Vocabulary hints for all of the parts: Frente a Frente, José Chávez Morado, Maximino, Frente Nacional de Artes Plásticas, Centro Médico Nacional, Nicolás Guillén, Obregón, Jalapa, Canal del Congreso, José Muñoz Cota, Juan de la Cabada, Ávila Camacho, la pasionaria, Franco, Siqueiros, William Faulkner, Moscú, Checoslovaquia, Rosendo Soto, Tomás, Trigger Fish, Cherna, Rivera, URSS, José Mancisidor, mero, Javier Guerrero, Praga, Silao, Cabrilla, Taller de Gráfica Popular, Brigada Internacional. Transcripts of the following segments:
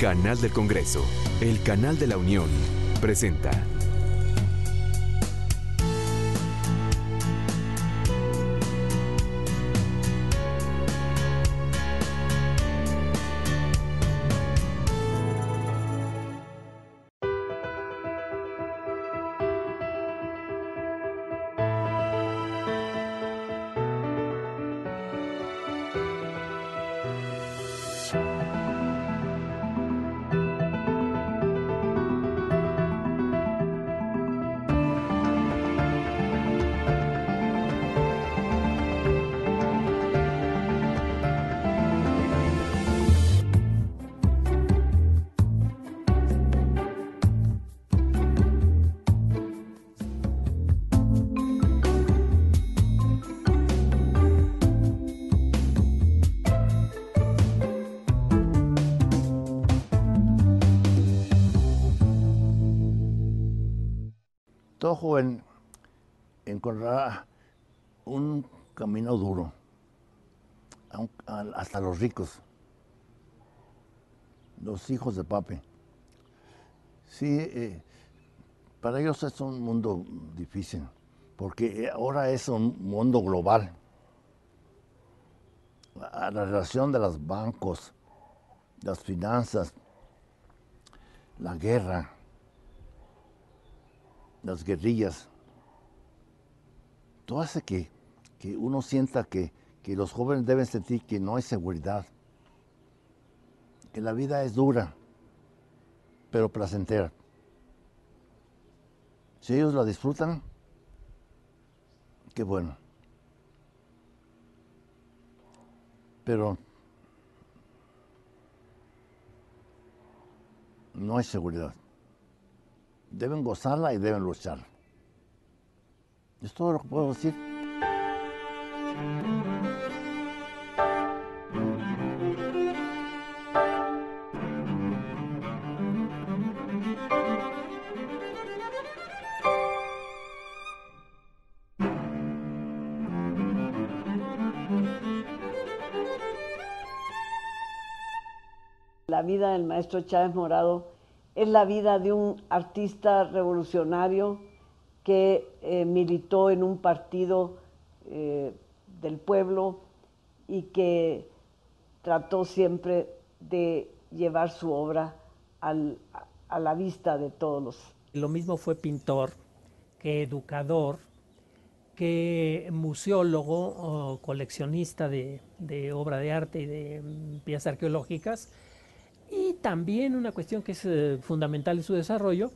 Canal del Congreso, el Canal de la Unión, presenta. Todo joven encontrará un camino duro, hasta los ricos, los hijos de papi. Sí, para ellos es un mundo difícil, porque ahora es un mundo global. La relación de los bancos, las finanzas, la guerra, las guerrillas, todo hace que uno sienta que los jóvenes deben sentir que no hay seguridad, que la vida es dura, pero placentera. Si ellos la disfrutan, qué bueno. Pero no hay seguridad. Deben gozarla y deben lucharla. Es todo lo que puedo decir. La vida del maestro Chávez Morado es la vida de un artista revolucionario que militó en un partido del pueblo y que trató siempre de llevar su obra a la vista de todos. Lo mismo fue pintor, que educador, que museólogo o coleccionista de obra de arte y de piezas arqueológicas. Y también una cuestión que es fundamental en su desarrollo,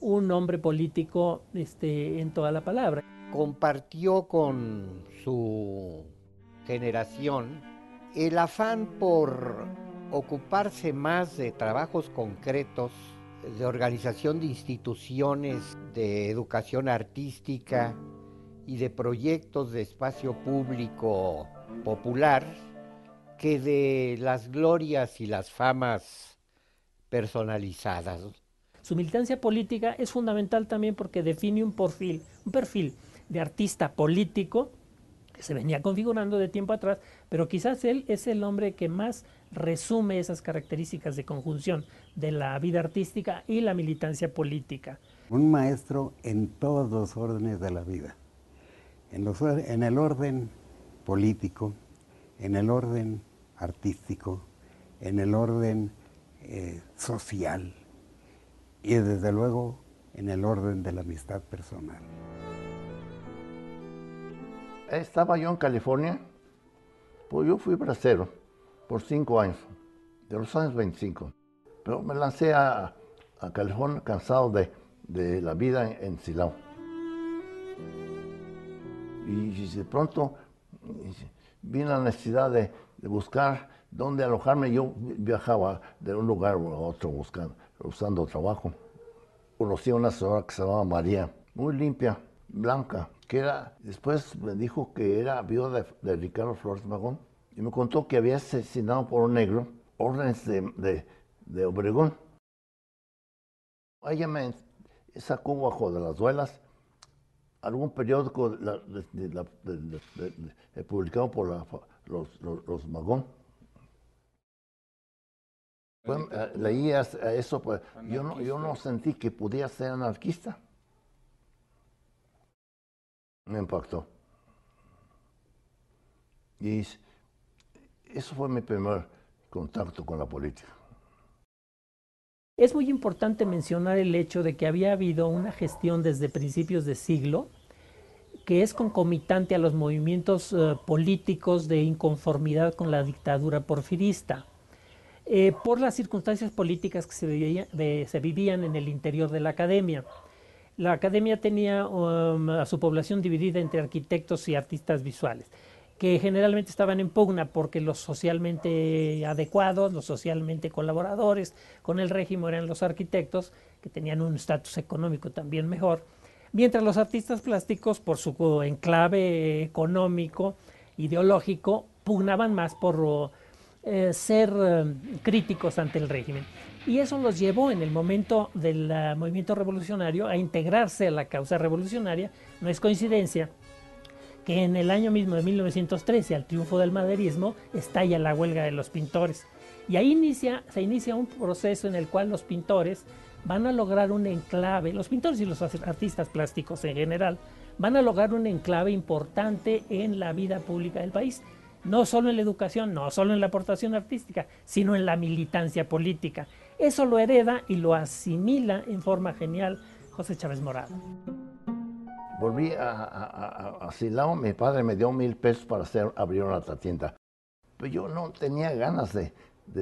un hombre político en toda la palabra. Compartió con su generación el afán por ocuparse más de trabajos concretos, de organización de instituciones, de educación artística y de proyectos de espacio público popular, que de las glorias y las famas personalizadas. Su militancia política es fundamental también porque define un perfil de artista político que se venía configurando de tiempo atrás, pero quizás él es el hombre que más resume esas características de conjunción de la vida artística y la militancia política. Un maestro en todos los órdenes de la vida, en el orden político, en el orden artístico, en el orden social y desde luego en el orden de la amistad personal. Estaba yo en California, pues yo fui bracero por 5 años, de los años 25, pero me lancé a California cansado de la vida en Silao. Y de pronto vi la necesidad de buscar dónde alojarme. Yo viajaba de un lugar a otro buscando trabajo. Conocí a una señora que se llamaba María, muy limpia, blanca, que era, después me dijo que era viuda de Ricardo Flores Magón, y me contó que había asesinado por un negro órdenes de Obregón. Ella me sacó bajo de las duelas algún periódico publicado por los Magón. Cuando leías eso, pues, yo no sentí que podía ser anarquista. Me impactó. Y eso fue mi primer contacto con la política. Es muy importante mencionar el hecho de que había habido una gestión desde principios de siglo que es concomitante a los movimientos políticos de inconformidad con la dictadura porfirista, por las circunstancias políticas que se vivían en el interior de la academia. La academia tenía a su población dividida entre arquitectos y artistas visuales, que generalmente estaban en pugna porque los socialmente adecuados, los socialmente colaboradores con el régimen eran los arquitectos, que tenían un estatus económico también mejor, mientras los artistas plásticos, por su enclave económico, ideológico, pugnaban más por ser críticos ante el régimen. Y eso los llevó en el momento del movimiento revolucionario a integrarse a la causa revolucionaria. No es coincidencia que en el año mismo de 1913, al triunfo del maderismo, estalla la huelga de los pintores. Y ahí se inicia un proceso en el cual los pintores van a lograr un enclave, los pintores y los artistas plásticos en general, van a lograr un enclave importante en la vida pública del país. No solo en la educación, no solo en la aportación artística, sino en la militancia política. Eso lo hereda y lo asimila en forma genial José Chávez Morado. Volví a Silao, mi padre me dio 1,000 pesos para abrir una tienda. Pero yo no tenía ganas de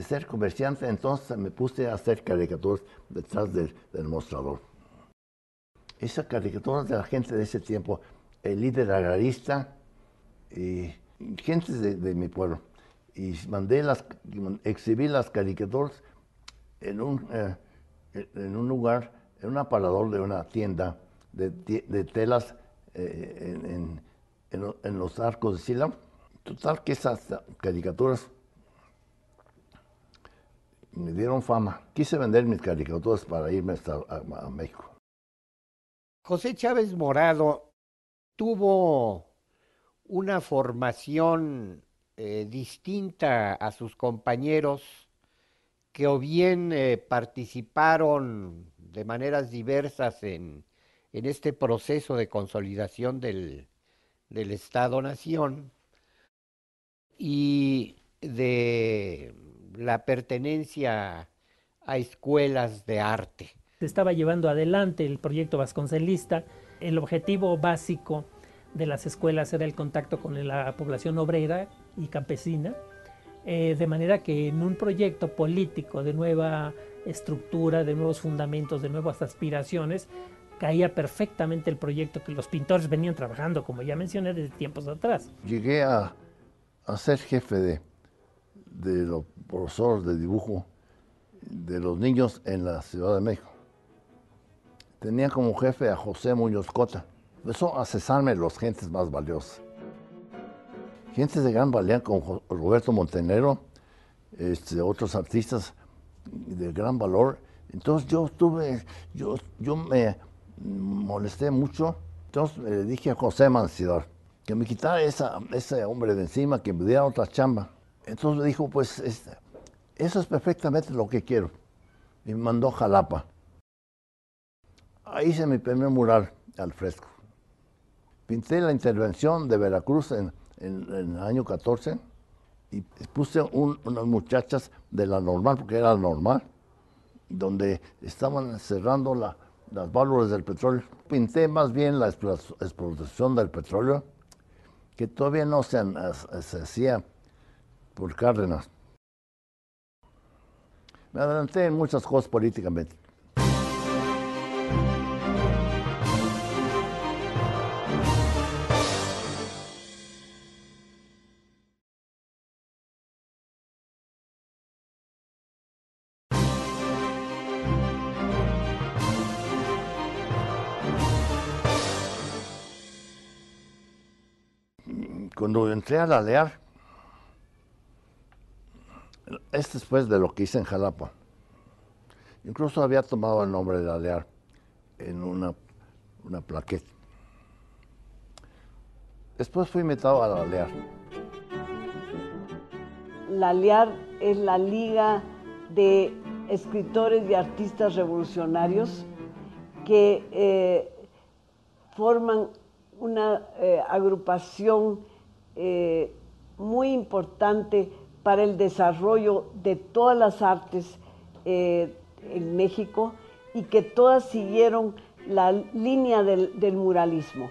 ser comerciante, entonces me puse a hacer caricaturas detrás del mostrador. Esas caricaturas de la gente de ese tiempo, el líder agrarista y gente de mi pueblo. Y exhibí las caricaturas en un lugar, en un aparador de una tienda de telas en los arcos de Silao. Total que esas caricaturas me dieron fama. Quise vender mis caricaturas para irme a México. José Chávez Morado tuvo una formación distinta a sus compañeros que o bien participaron de maneras diversas en este proceso de consolidación del Estado-Nación y de la pertenencia a escuelas de arte. Se estaba llevando adelante el proyecto vasconcelista. El objetivo básico de las escuelas era el contacto con la población obrera y campesina, de manera que en un proyecto político de nueva estructura, de nuevos fundamentos, de nuevas aspiraciones, caía perfectamente el proyecto que los pintores venían trabajando, como ya mencioné, desde tiempos atrás. Llegué a ser jefe de los profesores de dibujo de los niños en la Ciudad de México. Tenía como jefe a José Muñoz Cota. Empezó a cesarme los gentes más valiosas. Gentes de gran valía como Roberto Montenegro, otros artistas de gran valor. Entonces yo me molesté mucho, entonces le dije a José Mancisidor que me quitara ese hombre de encima, que me diera otra chamba. Entonces me dijo, pues eso es perfectamente lo que quiero. Y me mandó a Jalapa. Ahí hice mi primer mural al fresco. Pinté la intervención de Veracruz en el año 14 y puse unas muchachas de la normal, porque era la normal, donde estaban cerrando las válvulas del petróleo. Pinté más bien la explotación del petróleo, que todavía no se hacía por Cárdenas. Me adelanté en muchas cosas políticamente. Cuando entré a la LEAR, es después de lo que hice en Jalapa. Incluso había tomado el nombre de la LEAR en una plaqueta. Después fui invitado a la LEAR. La LEAR es la Liga de escritores y artistas revolucionarios que forman una agrupación muy importante para el desarrollo de todas las artes en México y que todas siguieron la línea del muralismo.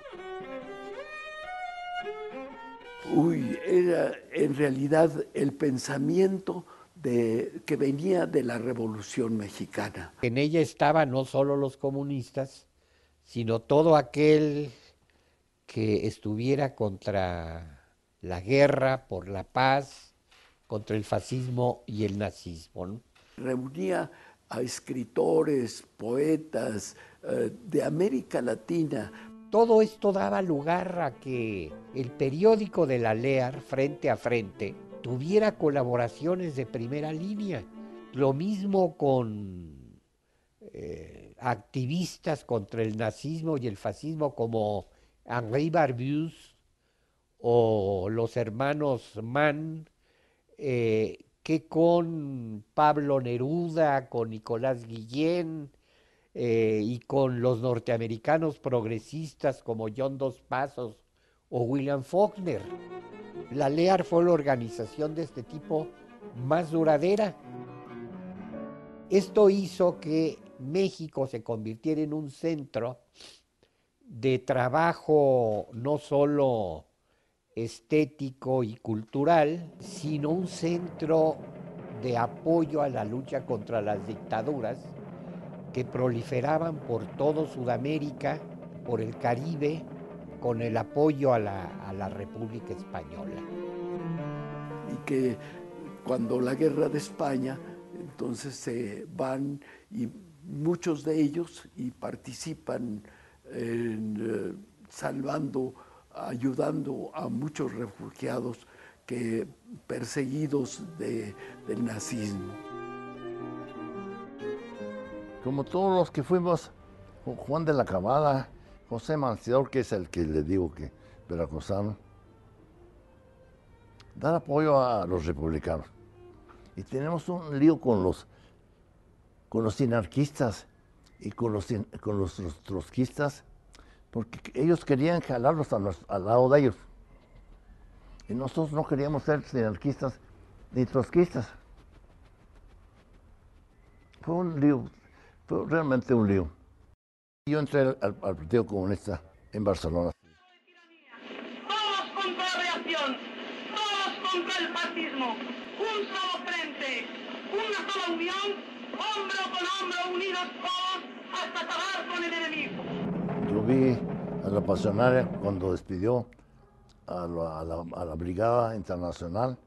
Uy, era en realidad el pensamiento que venía de la Revolución Mexicana. En ella estaban no solo los comunistas, sino todo aquel que estuviera contra la guerra, por la paz, contra el fascismo y el nazismo, ¿no? Reunía a escritores, poetas de América Latina. Todo esto daba lugar a que el periódico de la LEAR, Frente a Frente, tuviera colaboraciones de primera línea. Lo mismo con activistas contra el nazismo y el fascismo como Henri Barbusse o los hermanos Mann, que con Pablo Neruda, con Nicolás Guillén y con los norteamericanos progresistas como John Dos Passos o William Faulkner. La LEAR fue la organización de este tipo más duradera. Esto hizo que México se convirtiera en un centro de trabajo no solo estético y cultural, sino un centro de apoyo a la lucha contra las dictaduras que proliferaban por todo Sudamérica, por el Caribe, con el apoyo a la República Española. Y que cuando la Guerra de España, entonces se van y muchos de ellos y participan en salvando, ayudando a muchos refugiados perseguidos del nazismo. Como todos los que fuimos, Juan de la Cabada, José Mancisidor, que es el que le digo que veracruzano, dar apoyo a los republicanos. Y tenemos un lío con los sinarquistas y con los trotskistas, porque ellos querían jalarlos al lado de ellos. Y nosotros no queríamos ser sinarquistas ni trotskistas. Fue un lío, fue realmente un lío. Yo entré al Partido Comunista en Barcelona. Todos contra la reacción, todos contra el fascismo. Un solo frente, una sola unión, hombro con hombro, unidos todos hasta acabar con el enemigo. Yo vi a la pasionaria cuando despidió a la Brigada Internacional.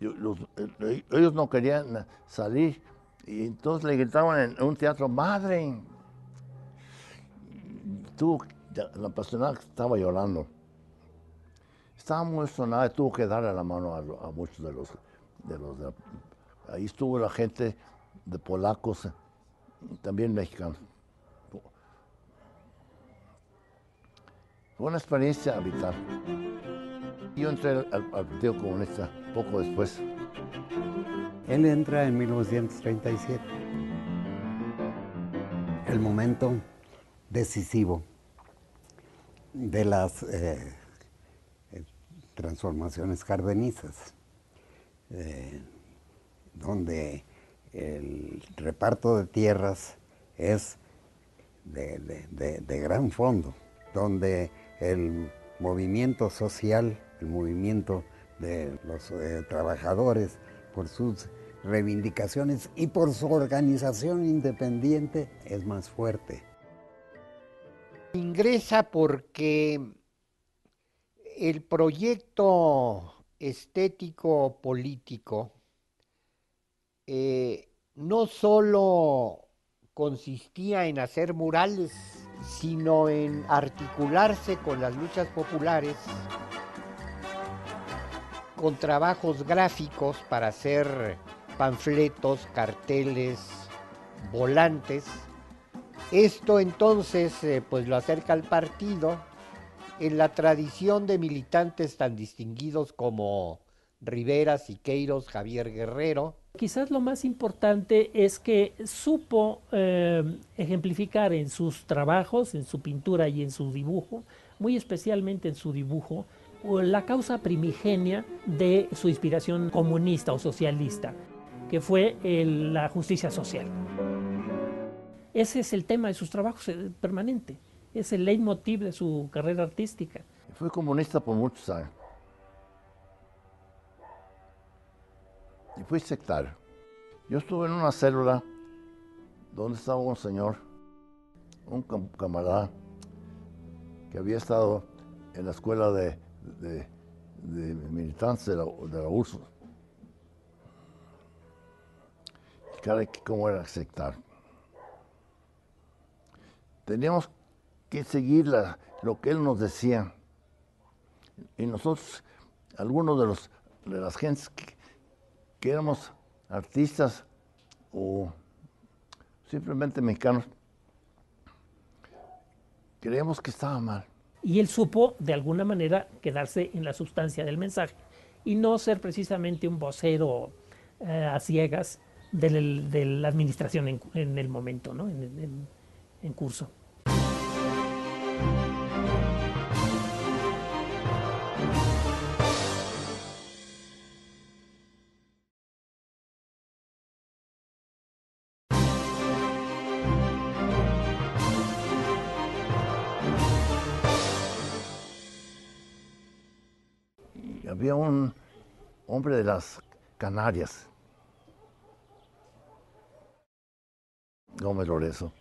Ellos no querían salir y entonces le gritaban en un teatro, ¡madre! La pasionaria estaba llorando. Estaba muy sonada y tuvo que darle la mano a muchos de los ahí estuvo la gente de polacos, también mexicanos. Fue una experiencia vital. Yo entré al Partido Comunista poco después. Él entra en 1937. El momento decisivo de las transformaciones cardenizas, donde el reparto de tierras es de gran fondo, donde el movimiento social, el movimiento de los trabajadores por sus reivindicaciones y por su organización independiente es más fuerte. Ingresa porque el proyecto estético-político no solo consistía en hacer murales, sino en articularse con las luchas populares, con trabajos gráficos para hacer panfletos, carteles, volantes. Esto entonces pues lo acerca al partido en la tradición de militantes tan distinguidos como Rivera, Siqueiros, Javier Guerrero. Quizás lo más importante es que supo ejemplificar en sus trabajos, en su pintura y en su dibujo, muy especialmente en su dibujo, la causa primigenia de su inspiración comunista o socialista, que fue la justicia social. Ese es el tema de sus trabajos permanente, es el leitmotiv de su carrera artística. Fue comunista por muchos años. Y fui sectario. Yo estuve en una célula donde estaba un señor, un camarada, que había estado en la escuela de militantes de la URSS. Caray, ¿cómo era sectario? Teníamos que seguir lo que él nos decía. Y nosotros, algunos de las gentes que éramos artistas o simplemente mexicanos, creíamos que estaba mal. Y él supo, de alguna manera, quedarse en la sustancia del mensaje y no ser precisamente un vocero a ciegas de la administración en el momento, ¿no? en curso. Había un hombre de las Canarias, Gómez Lorenzo,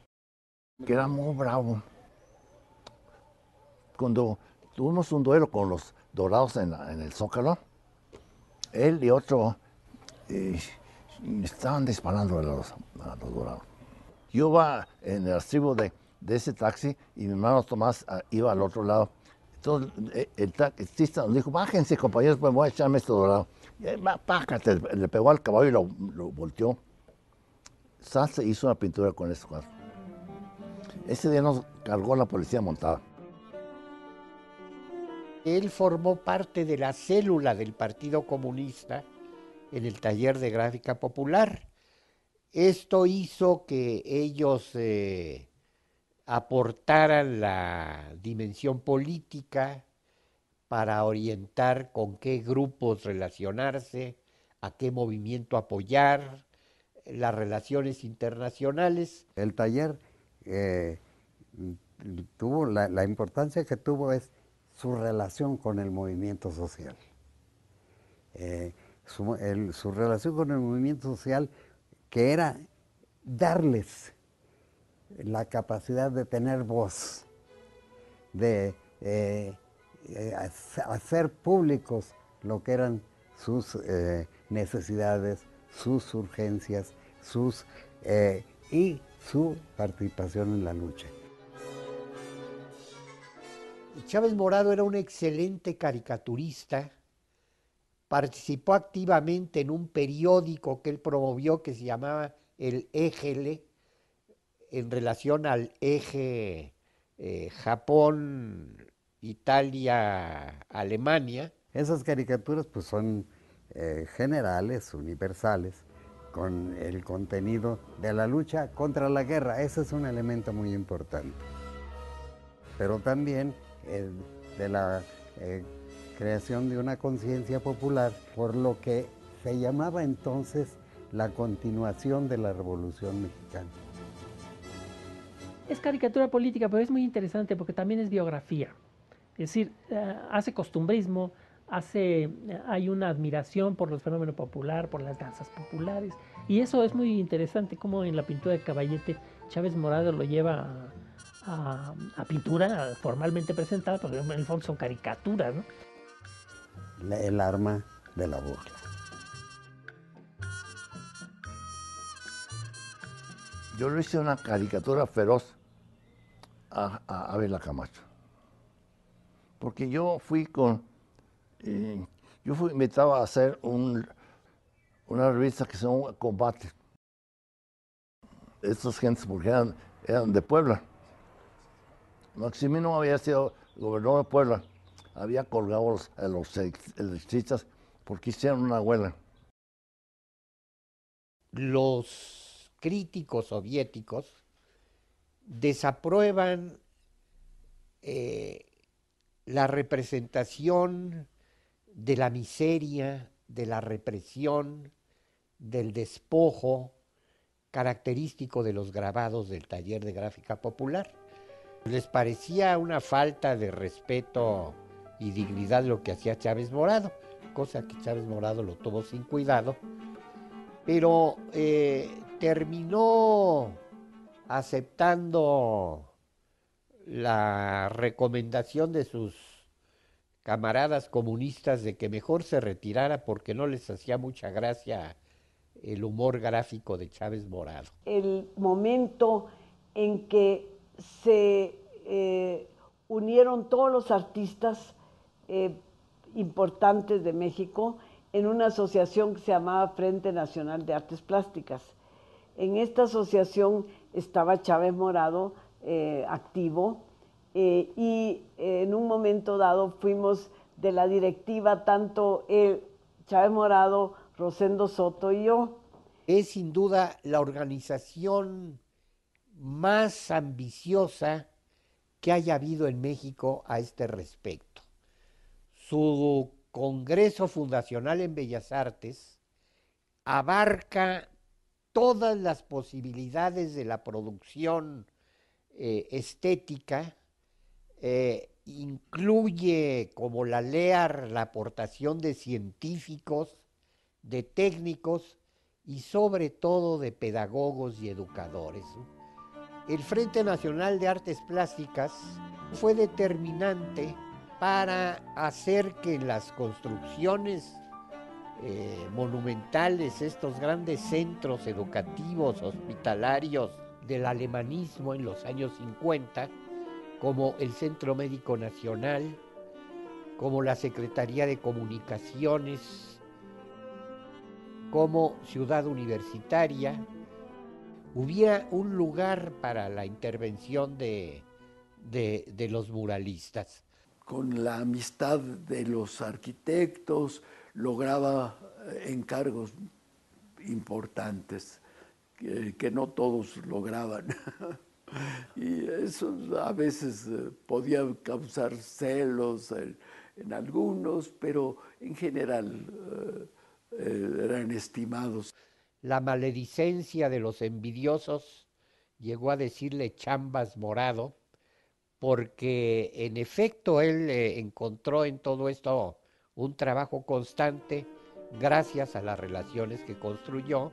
que era muy bravo. Cuando tuvimos un duelo con los Dorados en el Zócalo, él y otro estaban disparando a los Dorados. Yo iba en el estribo de ese taxi y mi hermano Tomás iba al otro lado. Entonces el taxista nos dijo: bájense, compañeros, pues voy a echarme este dorado. Y él, pájate, le pegó al caballo y lo volteó. Sanz se hizo una pintura con ese cuadro. Ese día nos cargó la policía montada. Él formó parte de la célula del Partido Comunista en el taller de gráfica popular. Esto hizo que ellos aportaran la dimensión política para orientar con qué grupos relacionarse, a qué movimiento apoyar, las relaciones internacionales. El taller tuvo la importancia que tuvo es su relación con el movimiento social. Su relación con el movimiento social, que era darles la capacidad de tener voz, de hacer públicos lo que eran sus necesidades, sus urgencias, y su participación en la lucha. Chávez Morado era un excelente caricaturista, participó activamente en un periódico que él promovió que se llamaba El Ejele, en relación al eje Japón, Italia, Alemania. Esas caricaturas pues son generales, universales, con el contenido de la lucha contra la guerra. Ese es un elemento muy importante. Pero también de la creación de una conciencia popular, por lo que se llamaba entonces la continuación de la Revolución Mexicana. Es caricatura política, pero es muy interesante porque también es biografía. Es decir, hace costumbrismo, hay una admiración por los fenómenos populares, por las danzas populares. Y eso es muy interesante, como en la pintura de Caballete, Chávez Morado lo lleva a pintura formalmente presentada, porque en el fondo son caricaturas, ¿no? El arma de la burla. Yo le hice una caricatura feroz a Ávila Camacho, porque yo fui invitado a hacer una revista que se llama Combate. Estas gentes, porque eran de Puebla. Maximino había sido gobernador de Puebla, había colgado a los electricistas porque hicieron una huelga. los críticos soviéticos desaprueban la representación de la miseria, de la represión, del despojo característico de los grabados del Taller de Gráfica Popular. Les parecía una falta de respeto y dignidad lo que hacía Chávez Morado, cosa que Chávez Morado lo tuvo sin cuidado, pero terminó aceptando la recomendación de sus camaradas comunistas de que mejor se retirara porque no les hacía mucha gracia el humor gráfico de Chávez Morado. El momento en que se unieron todos los artistas importantes de México en una asociación que se llamaba Frente Nacional de Artes Plásticas. En esta asociación estaba Chávez Morado activo y en un momento dado fuimos de la directiva tanto él, Chávez Morado, Rosendo Soto y yo. Es sin duda la organización más ambiciosa que haya habido en México a este respecto. Su Congreso Fundacional en Bellas Artes abarca todas las posibilidades de la producción estética, incluye como la LEAR la aportación de científicos, de técnicos y sobre todo de pedagogos y educadores. El Frente Nacional de Artes Plásticas fue determinante para hacer que en las construcciones monumentales, estos grandes centros educativos, hospitalarios del alemanismo en los años 50, como el Centro Médico Nacional, como la Secretaría de Comunicaciones, como Ciudad Universitaria, hubiera un lugar para la intervención de los muralistas. Con la amistad de los arquitectos lograba encargos importantes que no todos lograban. Y eso a veces podía causar celos en algunos, pero en general eran estimados. La maledicencia de los envidiosos llegó a decirle Chambas Morado, porque en efecto él encontró en todo esto un trabajo constante gracias a las relaciones que construyó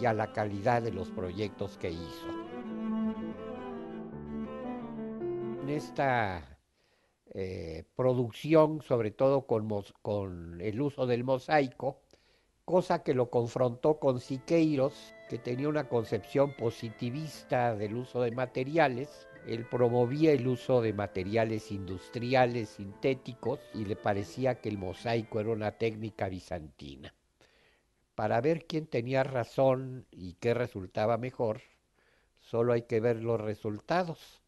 y a la calidad de los proyectos que hizo. En esta producción, sobre todo con el uso del mosaico, cosa que lo confrontó con Siqueiros, que tenía una concepción positivista del uso de materiales. Él promovía el uso de materiales industriales, sintéticos, y le parecía que el mosaico era una técnica bizantina. Para ver quién tenía razón y qué resultaba mejor, solo hay que ver los resultados.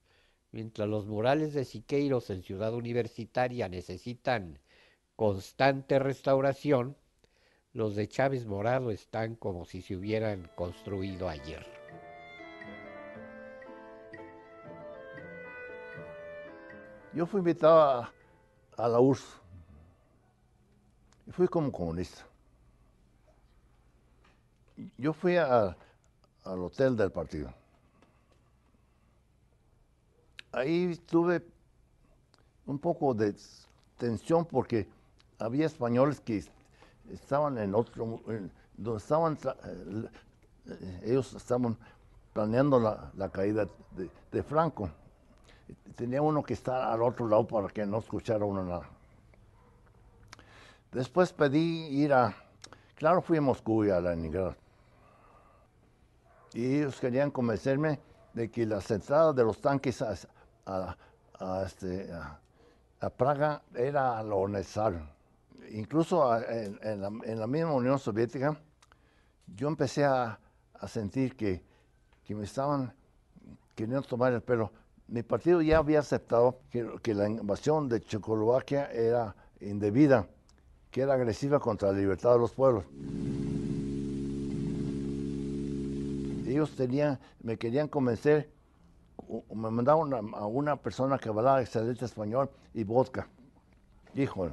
Mientras los murales de Siqueiros en Ciudad Universitaria necesitan constante restauración, los de Chávez Morado están como si se hubieran construido ayer. Yo fui invitado a la URSS y fui como comunista. Yo fui al hotel del partido. Ahí tuve un poco de tensión porque había españoles que estaban en otro, donde estaban, ellos estaban planeando la caída de Franco. Tenía uno que estar al otro lado para que no escuchara uno nada. Después pedí ir claro, fui a Moscú y a Leningrado. Y ellos querían convencerme de que las entradas de los tanques a Praga era lo necesario. Incluso en la misma Unión Soviética, yo empecé a sentir que me estaban queriendo tomar el pelo. Mi partido ya había aceptado que la invasión de Checoslovaquia era indebida, que era agresiva contra la libertad de los pueblos. ellos me querían convencer, me mandaron a una persona que hablaba excelente español y vodka. Híjole.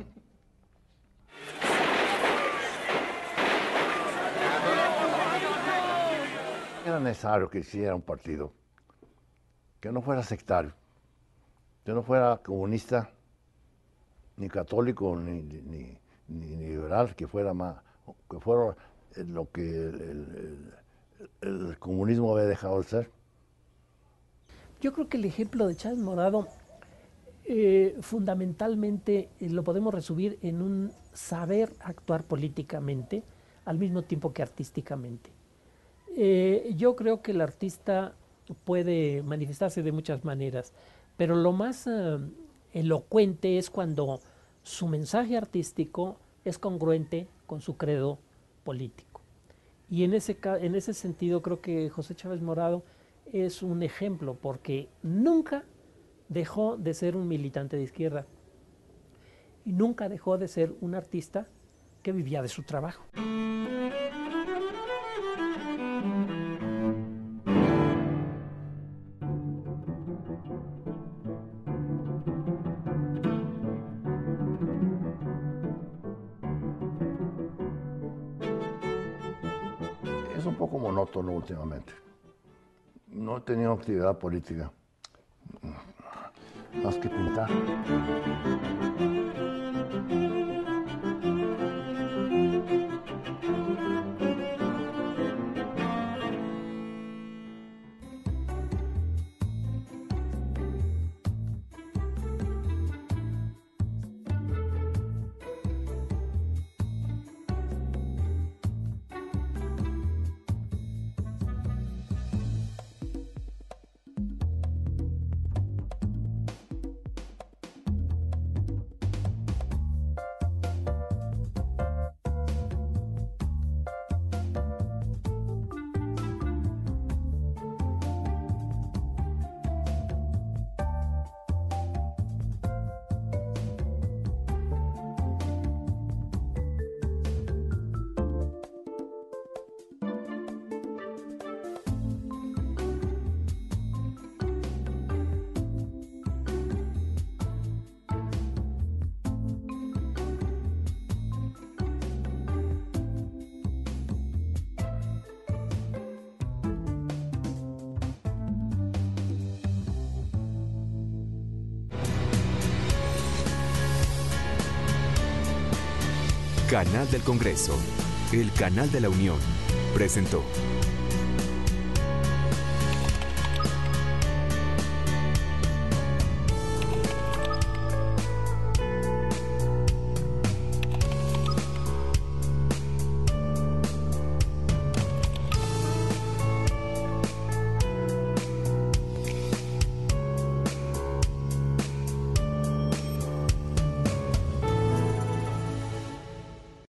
Era necesario que hiciera un partido que no fuera sectario, que no fuera comunista, ni católico, ni liberal, que fuera más, que fuera lo que el comunismo había dejado de ser. Yo creo que el ejemplo de Chávez Morado fundamentalmente lo podemos resumir en un saber actuar políticamente al mismo tiempo que artísticamente. Yo creo que el artista puede manifestarse de muchas maneras, pero lo más elocuente es cuando su mensaje artístico es congruente con su credo político. Y en ese sentido creo que José Chávez Morado es un ejemplo, porque nunca dejó de ser un militante de izquierda y nunca dejó de ser un artista que vivía de su trabajo. Es un poco monótono últimamente. No he tenido actividad política, más que pintar. Canal del Congreso, el Canal de la Unión, presentó.